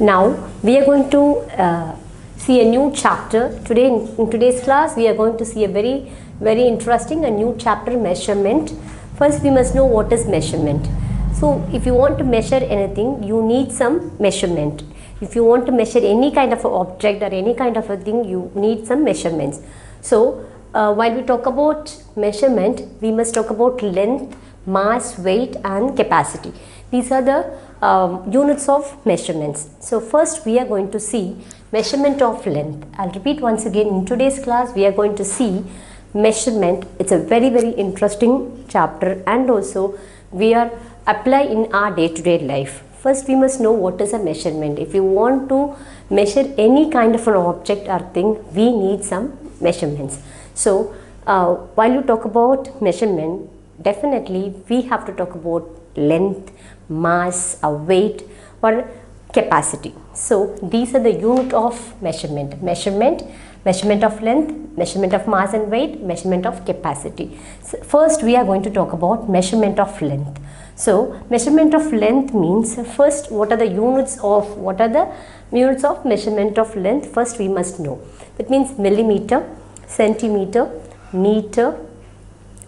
Now we are going to see a new chapter. Today, in today's class, we are going to see a very interesting and new chapter, measurement. First, we must know what is measurement. So, if you want to measure anything, you need some measurement. If you want to measure any kind of an object or any kind of a thing, you need some measurements. So, while we talk about measurement, we must talk about length, mass, weight and capacity. These are the units of measurements. So first we are going to see measurement of length. I'll repeat once again, in today's class we are going to see measurement. It's a very interesting chapter, and also we are applying in our day-to-day life. First, we must know what is a measurement. If you want to measure any kind of an object or thing, we need some measurements. So, while you talk about measurement, definitely we have to talk about length, mass, weight or capacity. So, these are the unit of measurement. Measurement of length, measurement of mass and weight, measurement of capacity. So, first, we are going to talk about measurement of length. So, measurement of length means first what are the units of measurement of length? First, we must know. That means millimeter, centimeter, meter,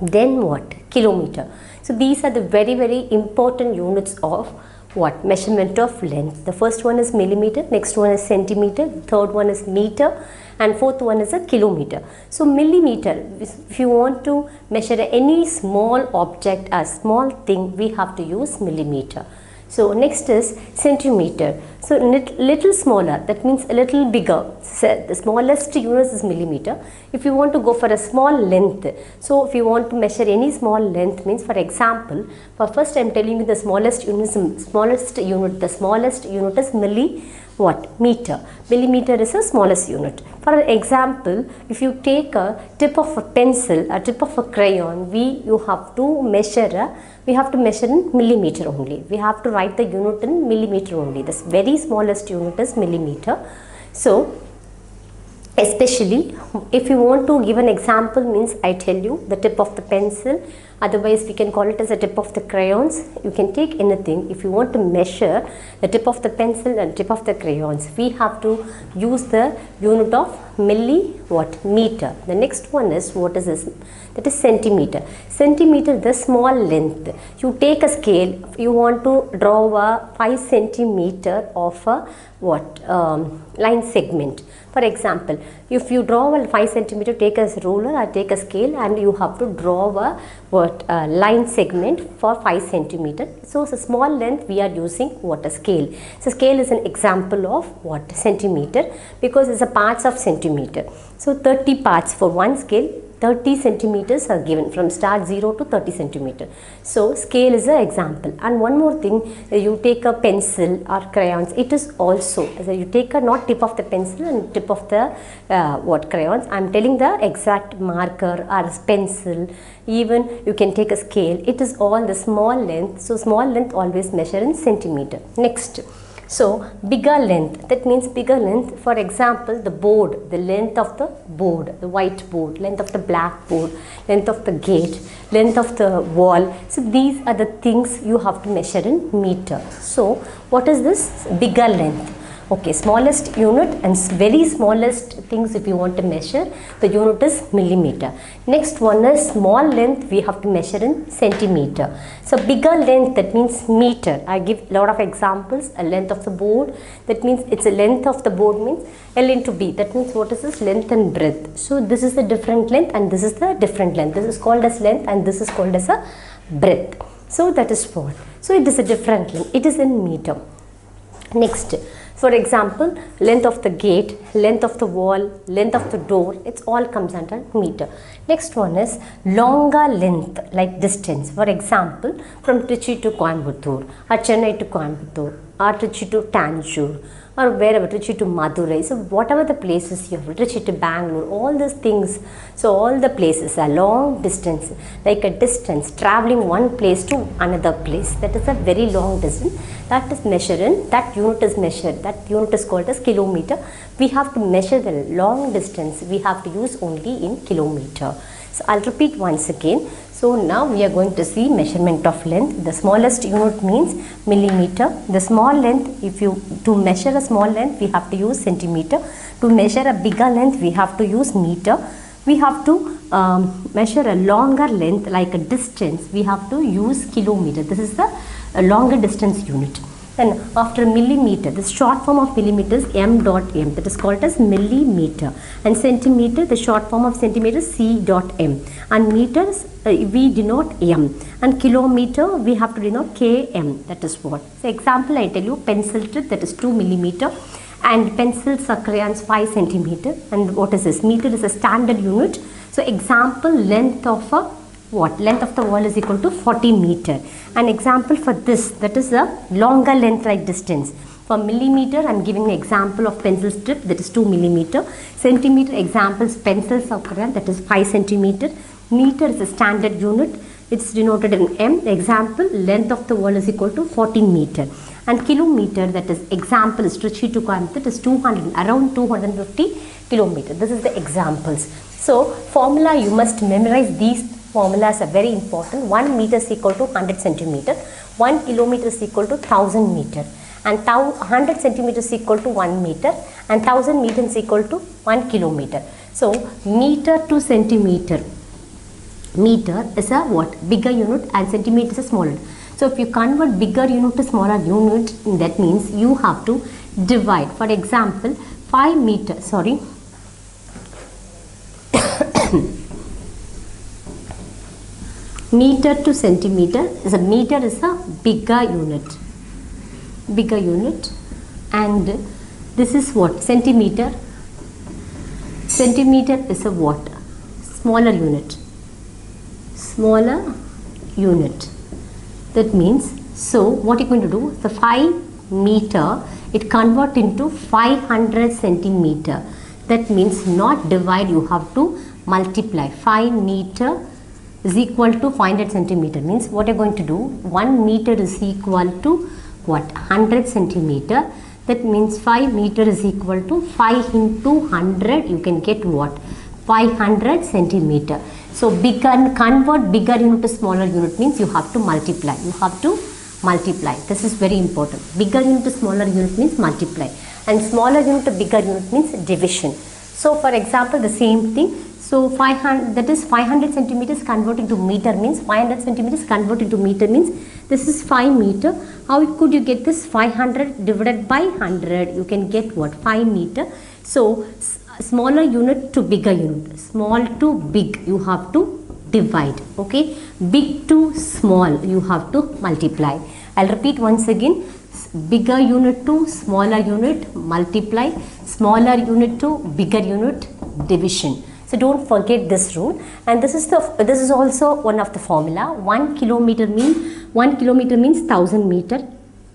then what? Kilometer. So, these are the very important units of what? Measurement of length. The first one is millimeter, next one is centimeter, third one is meter, and fourth one is a kilometer. So, millimeter, if you want to measure any small object or small thing, we have to use millimeter. So, next is centimeter. So, little smaller, that means a little bigger. So, the smallest unit is millimeter. If you want to go for a small length, so if you want to measure any small length means, for example, for first I am telling you the smallest unit is millimeter. Millimeter is the smallest unit. For example, if you take a tip of a pencil, a tip of a crayon, we have to measure in millimeter only. We have to write the unit in millimeter only. This very smallest unit is millimeter. So, especially if you want to give an example means, I tell you the tip of the pencil, otherwise we can call it as a tip of the crayons. You can take anything. If you want to measure the tip of the pencil and tip of the crayons, we have to use the unit of meter. The next one is, what is this? That is centimeter. Centimeter, the small length. You take a scale, you want to draw a 5 centimeter of a line segment. For example, if you draw a 5 centimeter, take a ruler or take a scale, and you have to draw a line segment for 5 centimeter. So, it's a small length. We are using a scale. So, scale is an example of centimeter, because it's a parts of centimeter. So, 30 parts for one scale. 30 centimeters are given from start 0 to 30 centimeter. So, scale is an example. And one more thing, you take a pencil or crayons, it is also, you take a not tip of the pencil and tip of the crayons. I am telling the exact marker or pencil, even you can take a scale. It is all the small length. So, small length always measure in centimeter. Next. So, bigger length, that means bigger length, for example, the board, the length of the board, the white board, length of the black board, length of the gate, length of the wall. So, these are the things you have to measure in meter. So, what is this bigger length? Okay, smallest unit, and very smallest things if you want to measure, the unit is millimeter. Next one is small length, we have to measure in centimeter. So, bigger length, that means meter. I give a lot of examples. A length of the board, that means it's a length of the board means L into B. That means what is this? Length and breadth. So, this is the different length and this is the different length. This is called as length and this is called as a breadth. So, that is what. So, it is a different length. It is in meter. Next. For example, length of the gate, length of the wall, length of the door, it's all comes under meter. Next one is longer length, like distance. For example, from Trichy to Coimbatore, or Chennai to Coimbatore, or Trichy to Tanjore, or wherever, Trichy to Madurai. So, whatever the places you have, Trichy to Bangalore, all these things. So, all the places are long distance, like a distance, traveling one place to another place. That is a very long distance. That is measured in, that unit is measured. That unit is called as kilometer. We have to measure the long distance. We have to use only in kilometer. So, I'll repeat once again. So now we are going to see measurement of length. The smallest unit means millimeter. The small length, to measure a small length we have to use centimeter. To measure a bigger length we have to use meter. We have to measure a longer length like a distance, we have to use kilometer. This is the longer distance unit. Then after millimeter, the short form of millimeter is m.m, that is called as millimeter, and centimeter, the short form of centimeter is c.m, and meters we denote m, and kilometer we have to denote km, that is what. So example I tell you, pencil tip, that is 2 millimeter, and pencils or crayons 5 centimeter, and what is this, meter is a standard unit. So example length of a length of the wall is equal to 40 meter. An example for this, that is a longer length like distance. For millimeter I am giving an example of pencil strip, that is 2 millimeter. Centimeter examples pencils or crayon, that is 5 centimeter. Meter is a standard unit, it's denoted in m. Example length of the wall is equal to 40 meter. And kilometer, that is example stretchy to Coimbatore, is around 250 kilometer. This is the examples. So formula, you must memorize these formulas are very important. 1 meter is equal to 100 centimeter, 1 kilometer is equal to 1000 meter, and 100 centimeter is equal to 1 meter, and 1000 meter is equal to 1 kilometer. So meter to centimeter, meter is a bigger unit and centimeter is a smaller. So if you convert bigger unit to smaller unit, that means you have to divide. For example, meter to centimeter is a meter is a bigger unit, and this is what, centimeter is a smaller unit. That means, so what you're going to do, the 5 meter, it convert into 500 centimeter. That means not divide, you have to multiply. 5 meter is equal to 500 centimeter means what you're going to do, 1 meter is equal to 100 centimeter. That means 5 meter is equal to 5 into 100, you can get 500 centimeter. So convert bigger unit to smaller unit means you have to multiply, this is very important. Bigger unit to smaller unit means multiply, and smaller unit to bigger unit means division. So for example the same thing. So 500, that is 500 centimeters converted to meter means, 500 centimeters converted to meter means this is 5 meter. How could you get this? 500 divided by 100, you can get 5 meter. So smaller unit to bigger unit, small to big, you have to divide. Okay, big to small, you have to multiply. I'll repeat once again. Bigger unit to smaller unit, multiply. Smaller unit to bigger unit, division. So don't forget this rule. And this is also one of the formula. 1 kilometer means 1000 meter,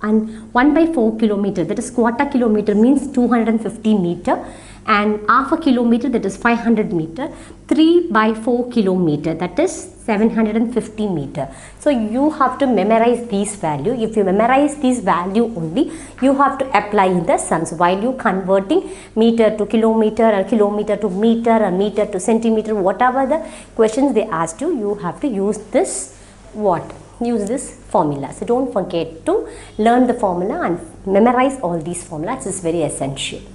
and 1/4 kilometer, that is quarter kilometer means 250 meter, and half a kilometer, that is 500 meter. 3/4 kilometer, that is 750 meter. So you have to memorize these value. If you memorize these value only, you have to apply in the sums while you converting meter to kilometer or kilometer to meter or meter to centimeter. Whatever the questions they asked you, you have to use this formula. So don't forget to learn the formula and memorize all these formulas. It's very essential.